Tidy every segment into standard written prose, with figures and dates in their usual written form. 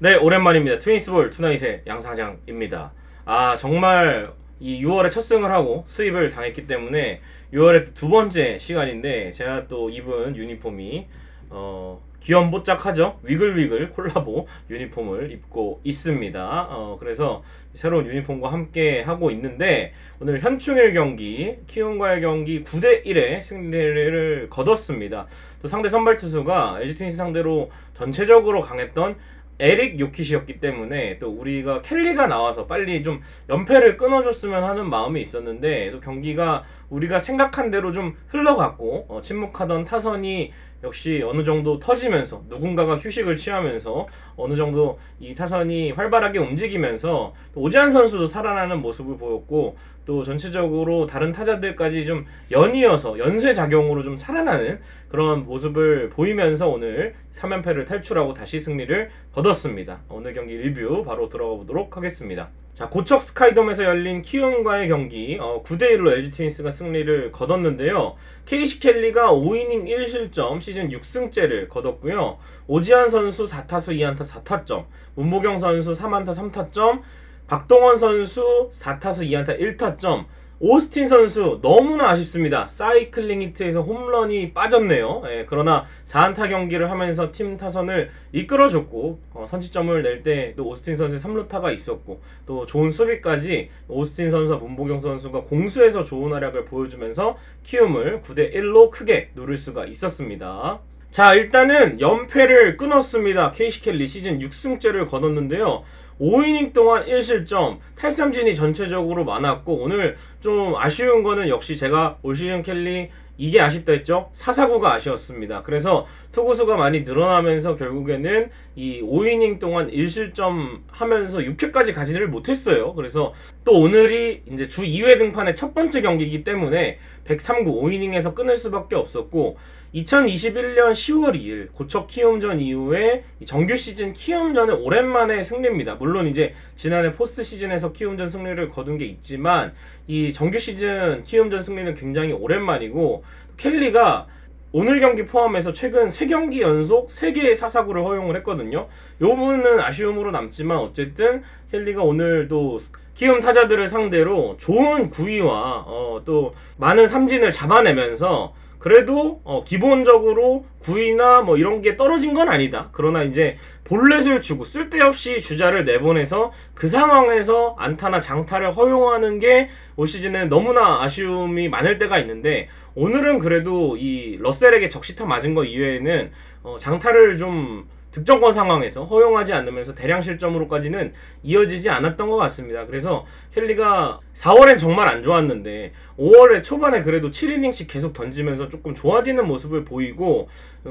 네, 오랜만입니다. 트윈스볼 투나잇의 양사장입니다. 아, 정말 이 6월에 첫 승을 하고 수입을 당했기 때문에 6월에 두 번째 시간인데, 제가 또 입은 유니폼이 귀염뽀짝하죠? 위글위글 콜라보 유니폼을 입고 있습니다. 그래서 새로운 유니폼과 함께 하고 있는데, 오늘 현충일 경기, 키움과의 경기 9대1의 승리를 거뒀습니다. 또 상대 선발 투수가 LG 트윈스 상대로 전체적으로 강했던 에릭 요키시였기 때문에 또 우리가 켈리가 나와서 빨리 좀 연패를 끊어줬으면 하는 마음이 있었는데, 또 경기가 우리가 생각한 대로 좀 흘러갔고, 침묵하던 타선이 역시 어느 정도 터지면서 누군가가 휴식을 취하면서 어느 정도 이 타선이 활발하게 움직이면서 오지환 선수도 살아나는 모습을 보였고, 또 전체적으로 다른 타자들까지 좀 연이어서 연쇄작용으로 좀 살아나는 그런 모습을 보이면서 오늘 3연패를 탈출하고 다시 승리를 거뒀습니다. 오늘 경기 리뷰 바로 들어가 보도록 하겠습니다. 자, 고척 스카이돔에서 열린 키움과의 경기 9대1로 LG 트윈스가 승리를 거뒀는데요. 케이시 켈리가 5이닝 1실점, 시즌 6승째를 거뒀고요. 오지환 선수 4타수 2안타 4타점, 문보경 선수 3안타 3타점, 박동원 선수 4타수 2안타 1타점, 오스틴 선수 너무나 아쉽습니다. 사이클링 히트에서 홈런이 빠졌네요. 예, 그러나 4안타 경기를 하면서 팀 타선을 이끌어줬고, 선취점을 낼 때 또 오스틴 선수의 3루타가 있었고, 또 좋은 수비까지 오스틴 선수와 문보경 선수가 공수에서 좋은 활약을 보여주면서 키움을 9대1로 크게 누를 수가 있었습니다. 자, 일단은 연패를 끊었습니다. 케이시 켈리 시즌 6승째를 거뒀는데요. 5이닝 동안 1실점, 탈삼진이 전체적으로 많았고, 오늘 좀 아쉬운 거는 역시 제가 올 시즌 켈리 이게 아쉽다 했죠? 449가 아쉬웠습니다. 그래서 투구수가 많이 늘어나면서 결국에는 이 5이닝 동안 1실점 하면서 6회까지 가지를 못했어요. 그래서 또 오늘이 이제 주 2회 등판의 첫 번째 경기이기 때문에 103구 5이닝에서 끊을 수밖에 없었고, 2021년 10월 2일 고척 키움전 이후에 정규 시즌 키움전에 오랜만에 승리입니다. 물론 이제 지난해 포스트 시즌에서 키움전 승리를 거둔 게 있지만, 이 정규 시즌 키움전 승리는 굉장히 오랜만이고, 켈리가 오늘 경기 포함해서 최근 3경기 연속 3개의 4사구를 허용을 했거든요. 요 부분은 아쉬움으로 남지만, 어쨌든 켈리가 오늘도 키움 타자들을 상대로 좋은 구위와 또 많은 삼진을 잡아내면서 그래도 기본적으로 구위나 뭐 이런 게 떨어진 건 아니다. 그러나 이제 볼넷을 주고 쓸데없이 주자를 내보내서 그 상황에서 안타나 장타를 허용하는 게 올 시즌에 너무나 아쉬움이 많을 때가 있는데, 오늘은 그래도 이 러셀에게 적시타 맞은 거 이외에는 장타를 좀 득점권 상황에서 허용하지 않으면서 대량 실점으로까지는 이어지지 않았던 것 같습니다. 그래서 켈리가 4월엔 정말 안 좋았는데 5월에 초반에 그래도 7이닝씩 계속 던지면서 조금 좋아지는 모습을 보이고,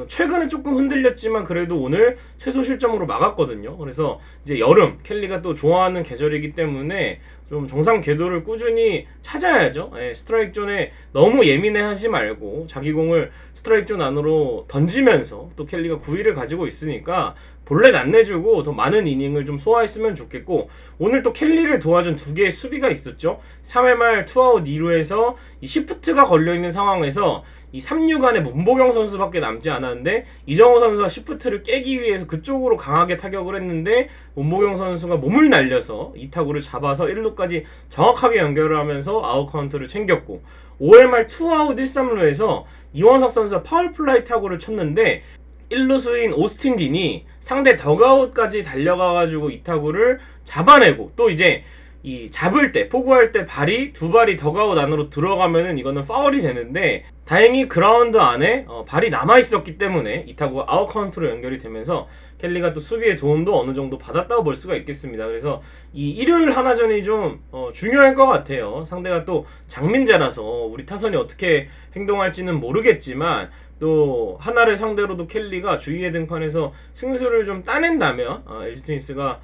최근에 조금 흔들렸지만 그래도 오늘 최소 실점으로 막았거든요. 그래서 이제 여름 켈리가 또 좋아하는 계절이기 때문에 좀 정상 궤도를 꾸준히 찾아야죠. 예, 스트라이크 존에 너무 예민해 하지 말고 자기 공을 스트라이크 존 안으로 던지면서, 또 켈리가 구위를 가지고 있으니까 볼넷 안 내주고 더 많은 이닝을 좀 소화했으면 좋겠고, 오늘 또 켈리를 도와준 두 개의 수비가 있었죠. 3회 말 투아웃 2루에서 이 시프트가 걸려있는 상황에서 이 3루간에 문보경 선수밖에 남지 않았는데, 이정호 선수가 시프트를 깨기 위해서 그쪽으로 강하게 타격을 했는데 문보경 선수가 몸을 날려서 2타구를 잡아서 1루까지 정확하게 연결을 하면서 아웃 카운트를 챙겼고, 5회 말 투아웃 1-3루에서 이원석 선수가 파울 플라이 타구를 쳤는데 1루수인 오스틴 딘이 상대 덕아웃까지 달려가가지고 이 타구를 잡아내고, 또 이제 이 잡을 때 포구할 때 발이 두 발이 덕아웃 안으로 들어가면은 이거는 파울이 되는데, 다행히 그라운드 안에 발이 남아있었기 때문에 이 타구가 아웃 카운트로 연결이 되면서 켈리가 또 수비의 도움도 어느 정도 받았다고 볼 수가 있겠습니다. 그래서 이 일요일 하나전이 좀 중요할 것 같아요. 상대가 또 장민재라서 우리 타선이 어떻게 행동할지는 모르겠지만, 또 하나를 상대로도 켈리가 주 2회 등판에서 승수를 좀 따낸다면 LG 트윈스가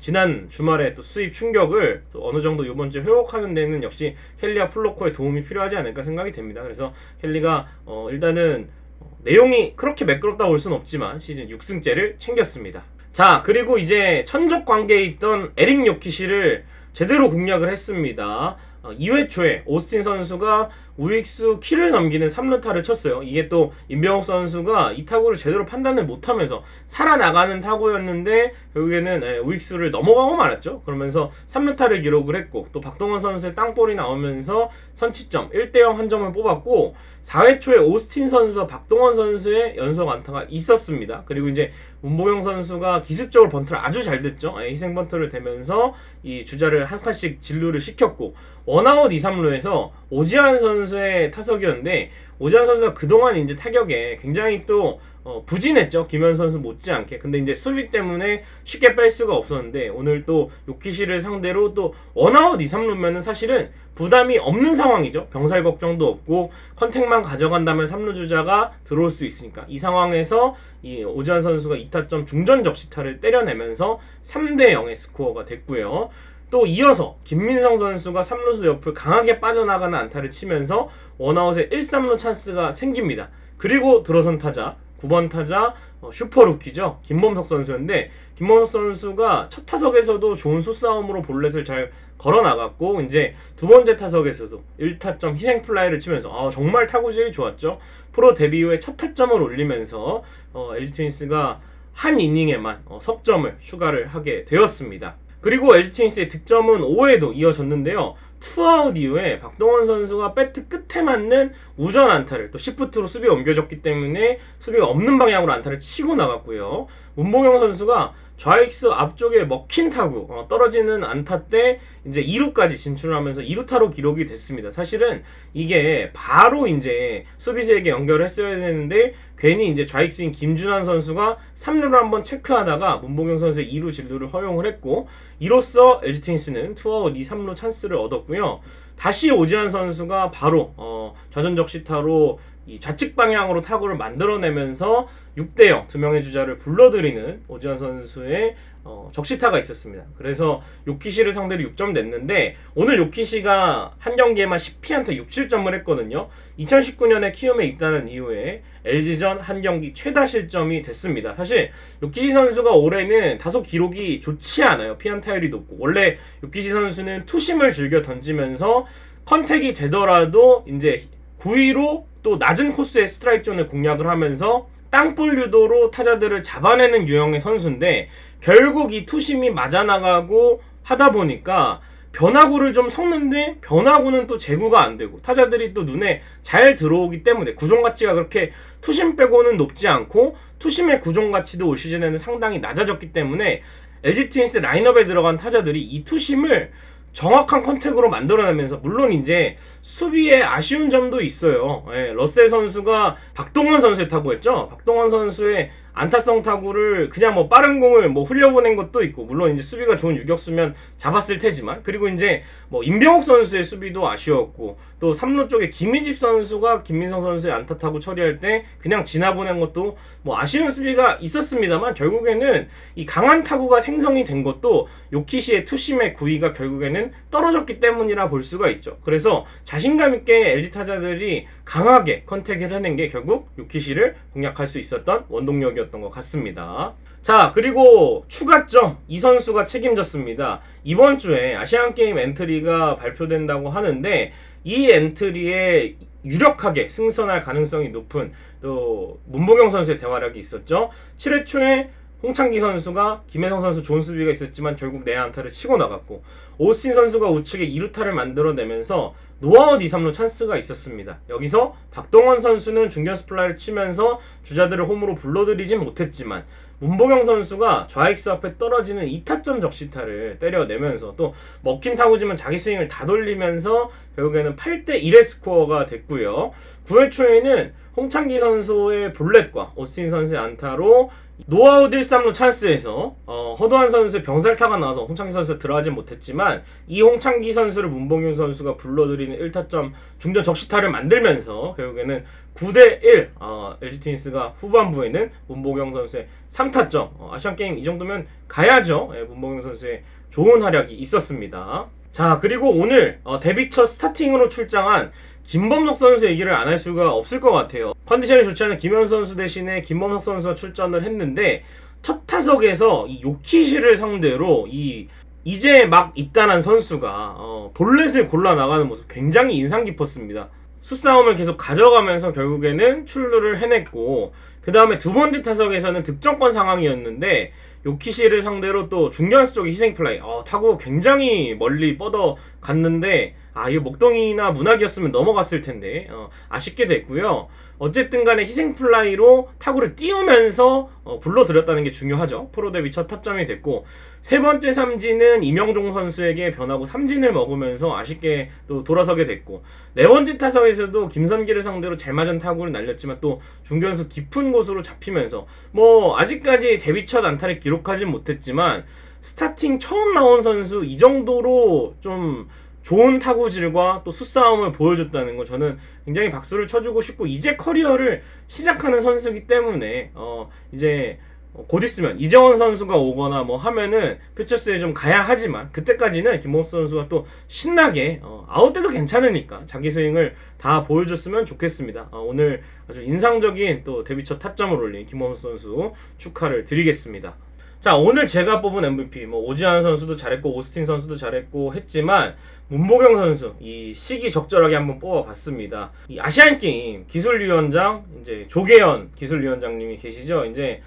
지난 주말에 또 수입 충격을 또 어느 정도 이번 주에 회복하는 데는 역시 켈리와 플로코의 도움이 필요하지 않을까 생각이 됩니다. 그래서 켈리가 일단은 내용이 그렇게 매끄럽다고 볼 수는 없지만 시즌 6승째를 챙겼습니다. 자, 그리고 이제 천적 관계에 있던 에릭 요키시를 제대로 공략을 했습니다. 2회 초에 오스틴 선수가 우익수 키를 넘기는 3루타를 쳤어요. 이게 또 임병욱 선수가 이 타구를 제대로 판단을 못하면서 살아나가는 타구였는데 결국에는 우익수를 넘어가고 말았죠. 그러면서 3루타를 기록을 했고, 또 박동원 선수의 땅볼이 나오면서 선취점 1대0 한 점을 뽑았고, 4회 초에 오스틴 선수와 박동원 선수의 연속 안타가 있었습니다. 그리고 이제 문보경 선수가 기습적으로 번트를 아주 잘 됐죠. 희생번트를 대면서 이 주자를 한 칸씩 진루를 시켰고, 원아웃 2-3루에서 오지환 선수의 타석이었는데, 오지환 선수가 그동안 이제 타격에 굉장히 또 부진했죠. 김현 선수 못지않게. 근데 이제 수비 때문에 쉽게 뺄 수가 없었는데, 오늘 또 요키시를 상대로 또 원아웃 2-3루면은 사실은 부담이 없는 상황이죠. 병살 걱정도 없고 컨택만 가져간다면 3루 주자가 들어올 수 있으니까. 이 상황에서 이 오지환 선수가 2타점 중전 적시타를 때려내면서 3대0의 스코어가 됐고요. 또 이어서 김민성 선수가 3루수 옆을 강하게 빠져나가는 안타를 치면서 원아웃에 1-3루 찬스가 생깁니다. 그리고 들어선 타자 9번 타자 슈퍼루키죠. 김범석 선수인데, 김범석 선수가 첫 타석에서도 좋은 수싸움으로 볼넷을 잘 걸어나갔고, 이제 두 번째 타석에서도 1타점 희생플라이를 치면서 정말 타구질이 좋았죠. 프로 데뷔 후에 첫 타점을 올리면서 LG 트윈스가 한 이닝에만 석점을 추가를 하게 되었습니다. 그리고 LG 트윈스의 득점은 5회에도 이어졌는데요. 투아웃 이후에 박동원 선수가 배트 끝에 맞는 우전 안타를 또 시프트로 수비에 옮겨졌기 때문에 수비가 없는 방향으로 안타를 치고 나갔고요. 문보경 선수가 좌익수 앞쪽에 먹힌 타구 떨어지는 안타 때 이제 2루까지 진출하면서 2루타로 기록이 됐습니다. 사실은 이게 바로 이제 수비수에게 연결을 했어야 되는데, 괜히 이제 좌익수인 김준환 선수가 3루를 한번 체크하다가 문보경 선수의 2루 진루를 허용을 했고, 이로써 LG 트윈스는 투아웃 2-3루 찬스를 얻었고, 다시 오지환 선수가 바로 좌전적시타로 이 좌측 방향으로 타구를 만들어내면서 6대0 두 명의 주자를 불러들이는 오지환 선수의 적시타가 있었습니다. 그래서 요키시를 상대로 6점 냈는데, 오늘 요키시가 한 경기에만 10피안타 6실점을 했거든요. 2019년에 키움에 입단한 이후에 LG전 한 경기 최다 실점이 됐습니다. 사실 요키시 선수가 올해는 다소 기록이 좋지 않아요. 피안타율이 높고, 원래 요키시 선수는 투심을 즐겨 던지면서 컨택이 되더라도 이제 9위로 또 낮은 코스의 스트라이크 존을 공략을 하면서 땅볼 유도로 타자들을 잡아내는 유형의 선수인데, 결국 이 투심이 맞아나가고 하다 보니까 변화구를 좀 섞는데 변화구는 또 제구가 안 되고 타자들이 또 눈에 잘 들어오기 때문에 구종가치가 그렇게 투심 빼고는 높지 않고, 투심의 구종가치도 올 시즌에는 상당히 낮아졌기 때문에 LG 트윈스 라인업에 들어간 타자들이 이 투심을 정확한 컨택으로 만들어내면서, 물론 이제 수비에 아쉬운 점도 있어요. 러셀 선수가 박동원 선수의 타구였죠. 박동원 선수의 안타성 타구를 그냥 뭐 빠른 공을 뭐 흘려보낸 것도 있고, 물론 이제 수비가 좋은 유격수면 잡았을 테지만, 그리고 이제 뭐 임병욱 선수의 수비도 아쉬웠고, 또 3루 쪽에 김희집 선수가 김민성 선수의 안타 타구 처리할 때 그냥 지나보낸 것도 뭐 아쉬운 수비가 있었습니다만, 결국에는 이 강한 타구가 생성이 된 것도 요키시의 투심의 구위가 결국에는 떨어졌기 때문이라 볼 수가 있죠. 그래서 자신감 있게 LG 타자들이 강하게 컨택을 해낸 게 결국 요키시를 공략할 수 있었던 원동력이었습니다. 것 같습니다. 자, 그리고 추가점 이 선수가 책임졌습니다. 이번 주에 아시안게임 엔트리가 발표된다고 하는데, 이 엔트리에 유력하게 승선할 가능성이 높은 또 문보경 선수의 대활약이 있었죠. 7회 초에 홍창기 선수가 김혜성 선수 좋은 수비가 있었지만 결국 내 안타를 치고 나갔고, 오스틴 선수가 우측에 2루타를 만들어내면서 노아웃 2-3루 찬스가 있었습니다. 여기서 박동원 선수는 중견수 플라이를 치면서 주자들을 홈으로 불러들이진 못했지만, 문보경 선수가 좌익수 앞에 떨어지는 2타점 적시타를 때려내면서 또 먹힌 타구지만 자기 스윙을 다 돌리면서 결국에는 8대1의 스코어가 됐고요. 9회 초에는 홍창기 선수의 볼넷과 오스틴 선수의 안타로 노아웃 1-3루 찬스에서 허도한 선수의 병살타가 나와서 홍창기 선수가 들어가지 못했지만, 이 홍창기 선수를 문보경 선수가 불러들이는 1타점 중전 적시타를 만들면서 결국에는 9대1 LG 트윈스가 후반부에는 문보경 선수의 3타점 아시안게임 이 정도면 가야죠. 문보경 선수의 좋은 활약이 있었습니다. 자, 그리고 오늘 데뷔 첫 스타팅으로 출장한 김범석 선수 얘기를 안 할 수가 없을 것 같아요. 컨디션이 좋지 않은 김현 선수 대신에 김범석 선수가 출전을 했는데, 첫 타석에서 이 요키시를 상대로 이제 막 입단한 선수가 볼넷을 골라 나가는 모습 굉장히 인상 깊었습니다. 수싸움을 계속 가져가면서 결국에는 출루를 해냈고, 그 다음에 두 번째 타석에서는 득점권 상황이었는데 요키시를 상대로 또 중견수 쪽의 희생플라이, 타구 굉장히 멀리 뻗어갔는데 이 목동이나 문학이었으면 넘어갔을 텐데 아쉽게 됐고요. 어쨌든 간에 희생플라이로 타구를 띄우면서 불러들였다는 게 중요하죠. 프로 데뷔 첫 타점이 됐고, 세 번째 삼진은 임영종 선수에게 변하고 삼진을 먹으면서 아쉽게 또 돌아서게 됐고, 네 번째 타석에서도 김선기를 상대로 잘 맞은 타구를 날렸지만 또 중견수 깊은 곳으로 잡히면서 아직까지 데뷔 첫 안타를 기록하진 못했지만 스타팅 처음 나온 선수 이 정도로 좀 좋은 타구질과 또 수싸움을 보여줬다는 거, 저는 굉장히 박수를 쳐주고 싶고, 이제 커리어를 시작하는 선수이기 때문에 이제 곧 있으면 이재원 선수가 오거나 뭐 하면은 퓨처스에 좀 가야 하지만, 그때까지는 김범수 선수가 또 신나게 아웃 때도 괜찮으니까 자기 스윙을 다 보여줬으면 좋겠습니다. 오늘 아주 인상적인 또 데뷔 첫 타점을 올린 김범수 선수 축하를 드리겠습니다. 자, 오늘 제가 뽑은 MVP, 오지환 선수도 잘했고 오스틴 선수도 잘했고 했지만 문보경 선수 이 시기 적절하게 한번 뽑아봤습니다. 이 아시안게임 기술위원장, 이제 조계현 기술위원장님이 계시죠. 이제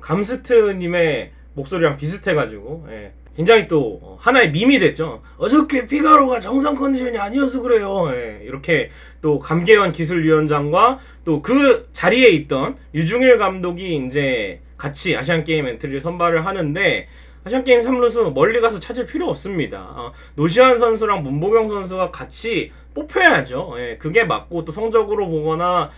감스트님의 목소리랑 비슷해가지고 굉장히 또 하나의 밈이 됐죠. 어저께 피가로가 정상 컨디션이 아니어서 그래요. 이렇게 또 감계현 기술위원장과 또 그 자리에 있던 유중일 감독이 이제 같이 아시안게임 엔트리를 선발을 하는데, 아시안게임 3루수 멀리 가서 찾을 필요 없습니다. 노시환 선수랑 문보경 선수가 같이 뽑혀야죠. 그게 맞고, 또 성적으로 보거나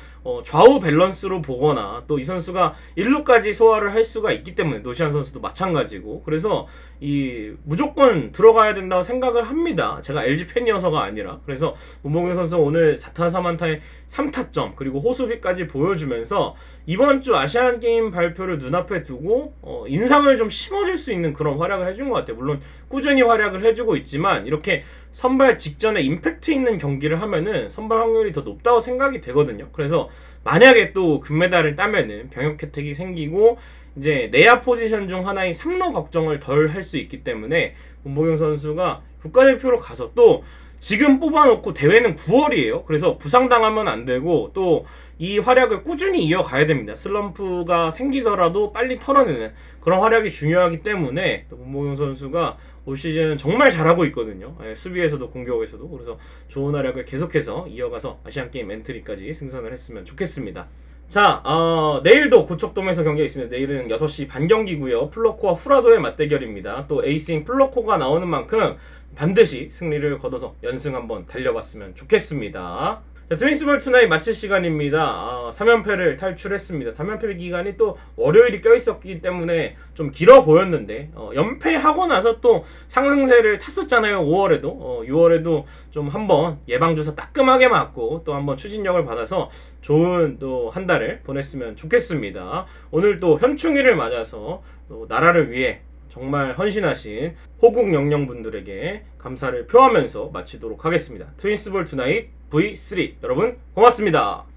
좌우 밸런스로 보거나 또 이 선수가 1루까지 소화를 할 수가 있기 때문에, 노시환 선수도 마찬가지고, 그래서 이 무조건 들어가야 된다고 생각을 합니다. 제가 LG 팬이어서가 아니라. 그래서 문보경 선수 오늘 4타 3안타에 3타점 그리고 호수비까지 보여주면서 이번 주 아시안게임 발표를 눈앞에 두고 인상을 좀 심어줄 수 있는 그런 활약을 해준 것 같아요. 물론 꾸준히 활약을 해주고 있지만 이렇게 선발 직전에 임팩트 있는 경기를 하면은 선발 확률이 더 높다고 생각이 되거든요. 그래서 만약에 또 금메달을 따면은 병역 혜택이 생기고, 이제 내야 포지션 중 하나인 3루 걱정을 덜 할 수 있기 때문에 문보경 선수가 국가대표로 가서, 또 지금 뽑아놓고 대회는 9월이에요. 그래서 부상당하면 안 되고 또 이 활약을 꾸준히 이어가야 됩니다. 슬럼프가 생기더라도 빨리 털어내는 그런 활약이 중요하기 때문에, 문보경 선수가 올 시즌 정말 잘하고 있거든요. 수비에서도 공격에서도. 그래서 좋은 활약을 계속해서 이어가서 아시안게임 엔트리까지 승선을 했으면 좋겠습니다. 자, 내일도 고척돔에서 경기가 있습니다. 내일은 6시 반 경기고요. 플러코와 후라도의 맞대결입니다. 또 에이스인 플러코가 나오는 만큼 반드시 승리를 거둬서 연승 한번 달려봤으면 좋겠습니다. 자, 트윈스볼 투나잇 마칠 시간입니다. 3연패를 탈출했습니다. 3연패 기간이 또 월요일이 껴있었기 때문에 좀 길어 보였는데, 연패하고 나서 또 상승세를 탔었잖아요. 5월에도 6월에도 좀 한번 예방주사 따끔하게 맞고 또 한번 추진력을 받아서 좋은 또 한 달을 보냈으면 좋겠습니다. 오늘 또 현충일을 맞아서 또 나라를 위해 정말 헌신하신 호국 영령분들에게 감사를 표하면서 마치도록 하겠습니다. 트윈스볼 투나잇 V3 여러분 고맙습니다.